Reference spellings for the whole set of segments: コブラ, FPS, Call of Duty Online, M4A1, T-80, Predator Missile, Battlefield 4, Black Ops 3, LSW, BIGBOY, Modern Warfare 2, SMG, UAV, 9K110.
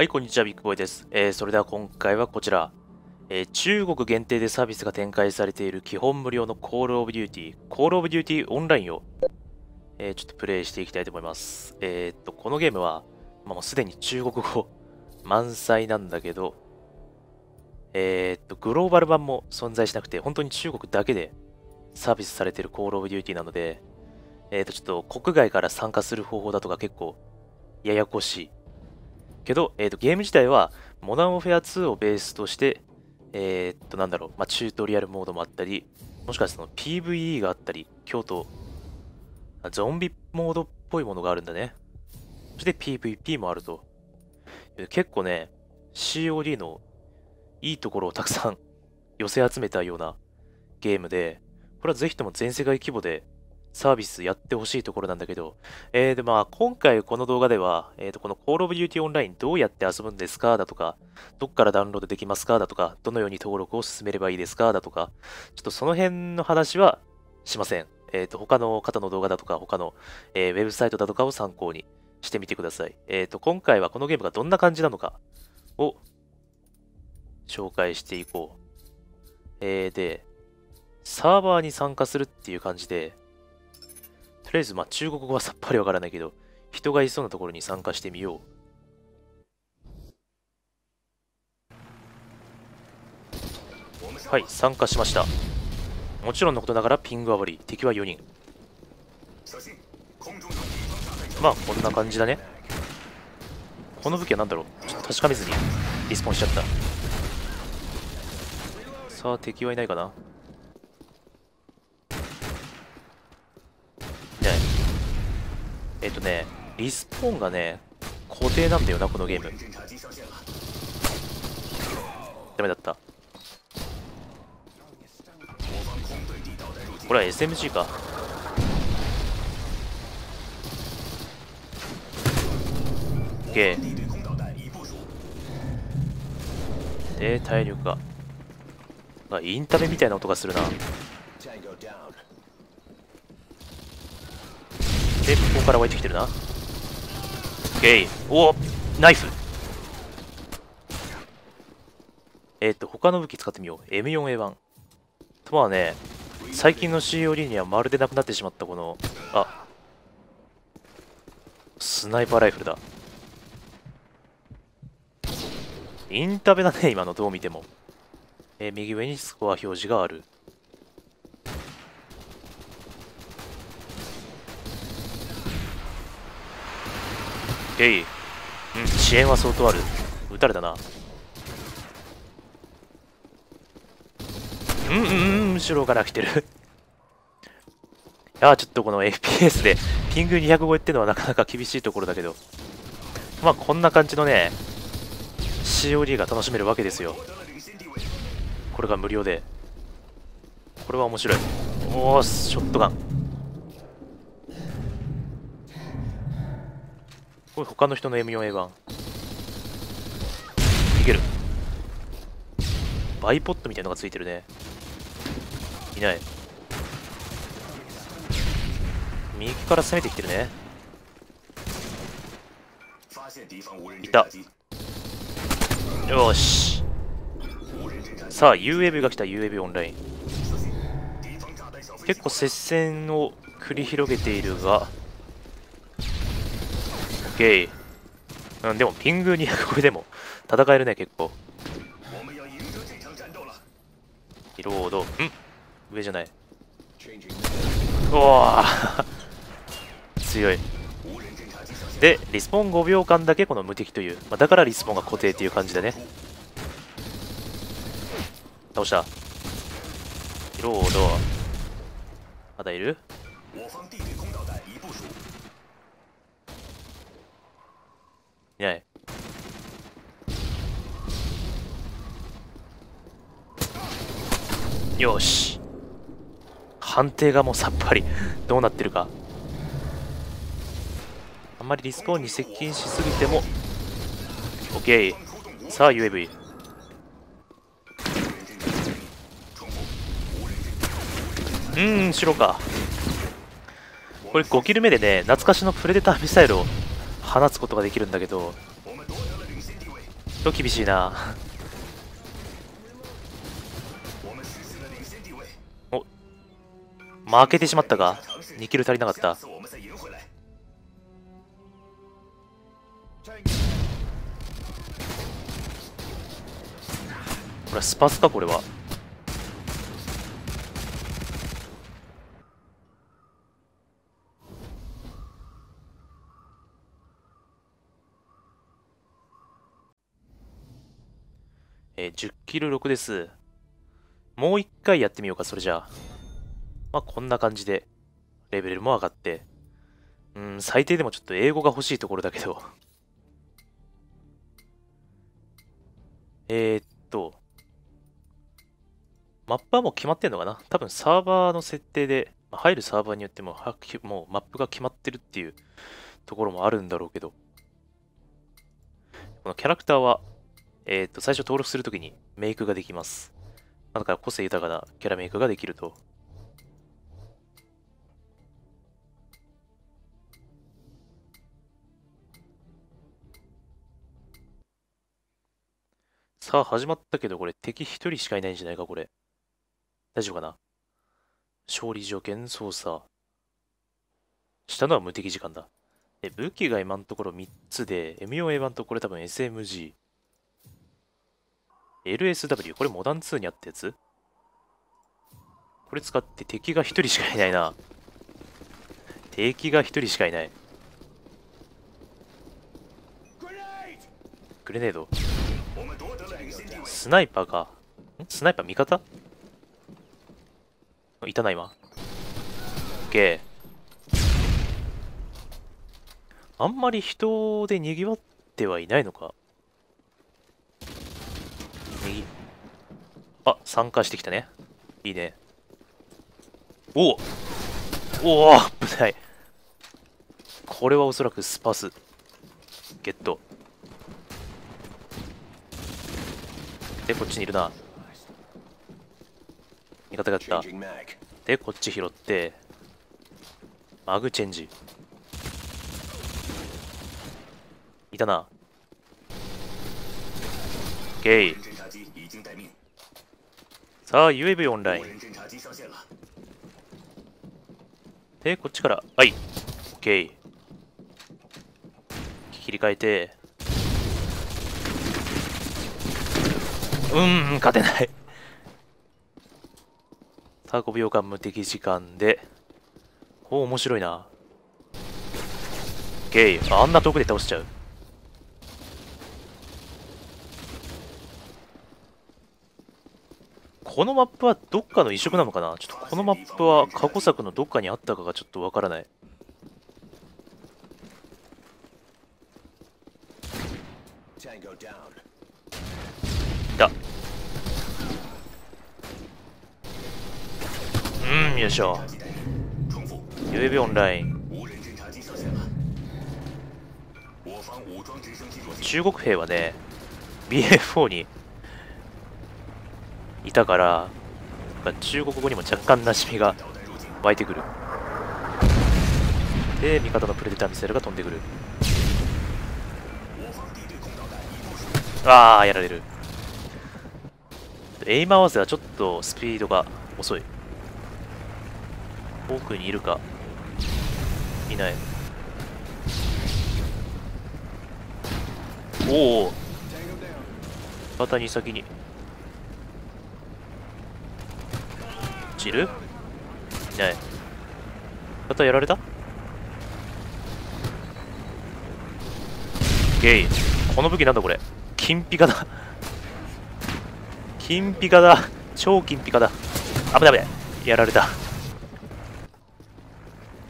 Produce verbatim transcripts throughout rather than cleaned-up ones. はい、こんにちは、ビッグボーイです。えー、それでは今回はこちら、えー、中国限定でサービスが展開されている基本無料の Call of Duty、Call of Duty Online を、えー、ちょっとプレイしていきたいと思います。えー、っと、このゲームは、まあ、もうすでに中国語満載なんだけど、えー、っと、グローバル版も存在しなくて、本当に中国だけでサービスされている Call of Duty なので、えー、っと、ちょっと国外から参加する方法だとか結構ややこしい。けど、えー、とゲーム自体はモダンオフェアツーをベースとして、えー、っとなんだろう、まあ、チュートリアルモードもあったり、もしかしたら ピーブイイー があったり、京都、ゾンビモードっぽいものがあるんだね。そして ピーブイピー もあると。結構ね、シーオーディー のいいところをたくさん寄せ集めたようなゲームで、これはぜひとも全世界規模でサービスやってほしいところなんだけど、えー、でまあ今回この動画では、えー、とこの Call of Duty Online どうやって遊ぶんですかだとか、どっからダウンロードできますかだとか、どのように登録を進めればいいですかだとか、ちょっとその辺の話はしません。えー、と他の方の動画だとか、他の、えー、ウェブサイトだとかを参考にしてみてください。えー、と今回はこのゲームがどんな感じなのかを紹介していこう。えー、で、サーバーに参加するっていう感じで、とりあえず、まあ、中国語はさっぱりわからないけど、人がいそうなところに参加してみよう。はい、参加しました。もちろんのことながらピングは悪い。敵はよにん。まあ、こんな感じだね。この武器は何だろう、ちょっと確かめずにリスポーンしちゃった。さあ、敵はいないかな。えっとね、リスポーンがね、固定なんだよな、このゲーム。ダメだった。これは エスエムジー か。OK。で、体力が。あ、インタメみたいな音がするな。で、ここから湧いてきてるな。オッケー。おー、ナイフ。えっと、他の武器使ってみよう。エムフォーエーワン。とはね、最近の シーオーディー にはまるでなくなってしまったこの、あ、スナイパーライフルだ。インタベだね、今のどう見ても。えー、右上にスコア表示がある。えい、うん、支援は相当ある。撃たれたな。うんうんうん、後ろから来てる。いやー、ちょっとこの エフピーエス でピングにひゃく超えってのはなかなか厳しいところだけど、まあこんな感じのね シーオーディー が楽しめるわけですよ。これが無料で、これは面白い。おお、ショットガン。他の人の エムフォーエーワン いける。バイポットみたいのがついてるね。いない。右から攻めてきてるね。いた。よし。さあ ユーエーブイ が来た。 ユーエーブイ オンライン。結構接戦を繰り広げているが、うん、でもピングにひゃく超えでも戦えるね、結構。リロード、ん、上じゃない。うわ強い。でリスポーンごびょうかんだけこの無敵という、まあ、だからリスポーンが固定という感じだね。倒した。リロード、まだいる。いない。よし、判定がもうさっぱりどうなってるか。あんまりリスポーンに接近しすぎても OK。 さあ ユーエーブイ。 うーん、白か。これごキル目でね、懐かしのプレデターミサイルを放つことができるんだけど、と厳しいな。お、負けてしまったか。にキル足りなかった。これスパスか。これはえー、じゅっキルろくです。もう一回やってみようか。それじゃあまあこんな感じでレベルも上がって、うん、最低でもちょっと英語が欲しいところだけどえーっとマップはもう決まってんのかな。多分サーバーの設定で、入るサーバーによっても、もうマップが決まってるっていうところもあるんだろうけど、このキャラクターは、えー、っと、最初登録するときにメイクができます。だから個性豊かなキャラメイクができると。さあ、始まったけど、これ敵一人しかいないんじゃないか、これ。大丈夫かな。勝利条件操作したのは無敵時間だ。で、武器が今のところみっつで、エムフォーエーワン とこれ多分 エスエムジー。エルエスダブリュー、これモダンツーにあったやつ。これ使って敵がひとりしかいないな。敵がひとりしかいない。グレネード。スナイパーか。ん？スナイパー味方？いたな今。OK。あんまり人でにぎわってはいないのか。右。あ、参加してきたね。いいね。おおおお、危ない。これはおそらくスパス。ゲット。で、こっちにいるな。味方があった。で、こっち拾って、マグチェンジ。いたな。OK。さあ、ユーエーブイ オンライン。で、こっちから、はい。OK。切り替えて、うん、勝てない。さあ、ごびょうかん無敵時間で。おお、面白いな。OK。あんな遠くで倒しちゃう。このマップはどっかの移植なのかな。ちょっとこのマップは過去作のどっかにあったかがちょっとわからない。いた。うん、よいしょ。ユーエーブイ オンライン。中国兵はね、ビーエフフォー にいたから、中国語にも若干なしみが湧いてくる。で、味方のプレデターミサイルが飛んでくる。あー、やられる。エイム合わせはちょっとスピードが遅い。奥にいるかいない。おお、味方に先にいる？いない。またやられた？ゲイ。この武器なんだこれ。金ピカだ。金ピカだ。超金ピカだ。危ない危ない。やられた。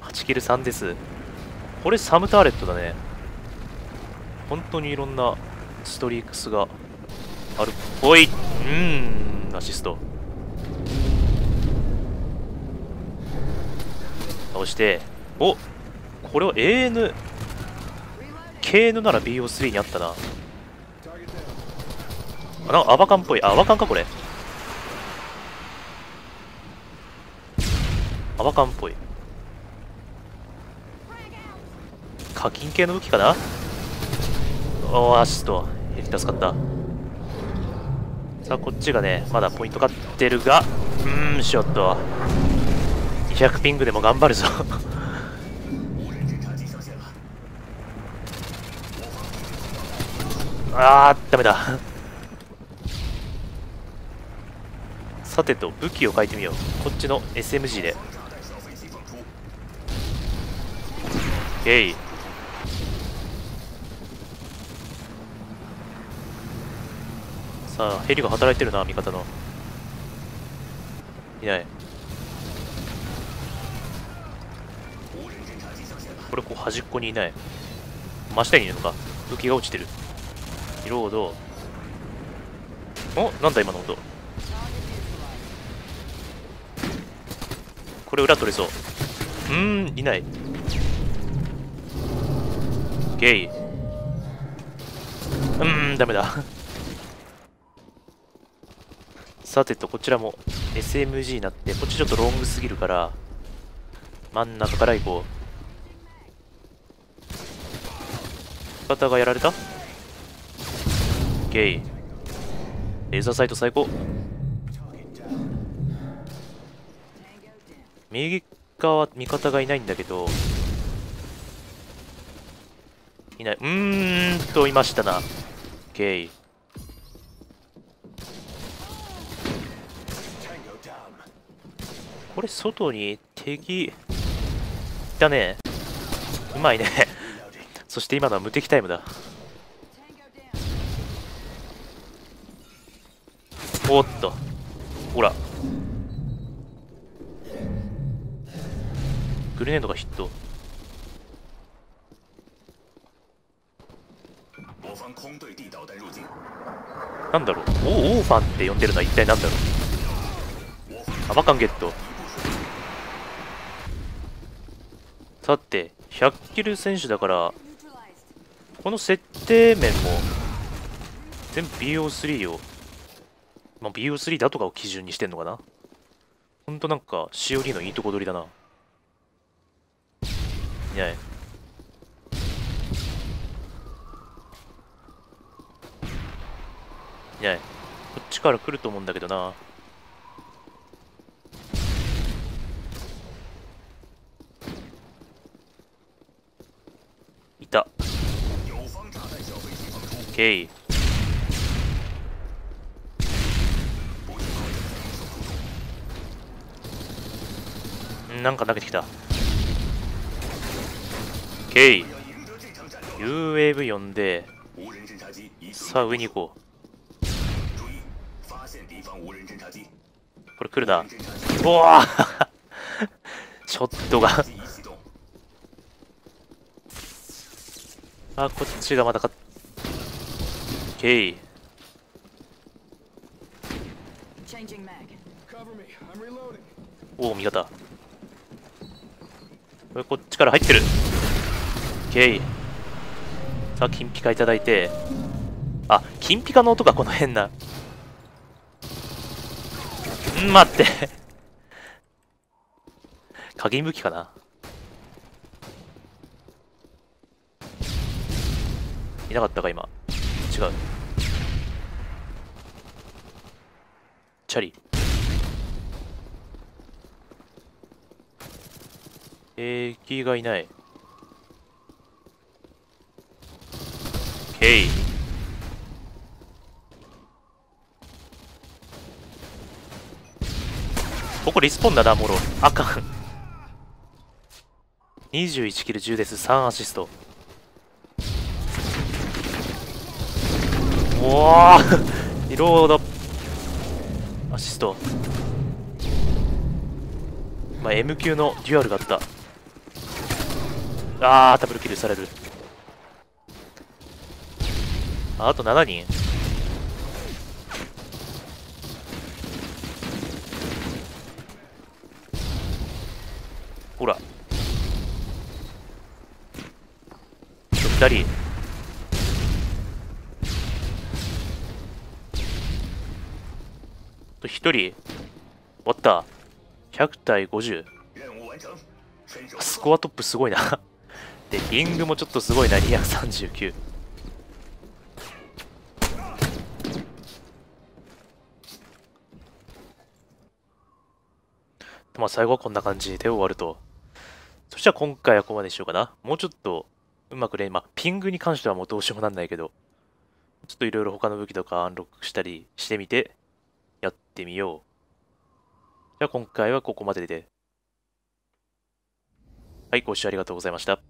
はちキルさんです。これサムターレットだね。本当にいろんなストリークスがあるっぽい。うーん、アシスト倒して。お、これは エーエヌ ケーエヌ なら ビーオースリー にあったな。あ、なんかアバカンっぽい。あ、アバカンかこれ。アバカンっぽい課金系の武器かな。おー、アシスト助かった。さあこっちがねまだポイント勝ってるが、うーんショットにひゃくピングでも頑張るぞあーダメださてと武器を変えてみよう。こっちの エスエムジー でえい。さあヘリが働いてるな。味方のいない。これこう端っこにいない。真下にいるのか。武器が落ちてる。リロード。おなんだ今の音。これ裏取れそう。うーんいない。ゲイ。うーんダメださてとこちらも エスエムジー になって、こっちちょっとロングすぎるから真ん中から行こう。味方がやられた。ゲイ。レーザーサイト最高。右側味方がいないんだけど、いない。うーんといましたな。ゲイ。これ外に敵いたね。うまいねそして今のは無敵タイムだ。おっとほらグレネードがヒット。なんだろう。おオーファンって呼んでるのは一体なんだろう。アマカンゲット。さてひゃくキル選手だから、この設定面も全部 ビーオースリー を、まあ、ビーオースリー だとかを基準にしてんのかな。ほんとなんか シーオーディー のいいとこ取りだな。いない。いない。こっちから来ると思うんだけどな。いた。OK。なんか投げてきた。OK。ユーエーブイ 呼んで、さあ上に行こう。これ来るな。うわーショットがあこっちがまだ勝っ OK。 おお味方。これこっちから入ってる。 OK。 さあ金ピカいただいて、あ金ピカの音がこの変な、待って鍵武器かな。いなかったか今。違うチャリ。敵がいない。 OK。ここリスポンだな、もろ。あかん。にじゅういちキルじゅうです。さんアシスト。おーリロードアシスト。まあ、エム 級のデュアルがあった。あーダブルキルされる。あとななにん。ほらふたり。ひとり終わった。ひゃくたいごじゅう。スコアトップすごいなでピングもちょっとすごいな。にひゃくさんじゅうきゅう。まあ最後はこんな感じで終わると。そしたら今回はここまでにしようかな。もうちょっとうまくね、まあピングに関してはもうどうしようもなんないけど、ちょっといろいろ他の武器とかアンロックしたりしてみて、やってみよう。じゃあ今回はここまでで。はい、ご視聴ありがとうございました。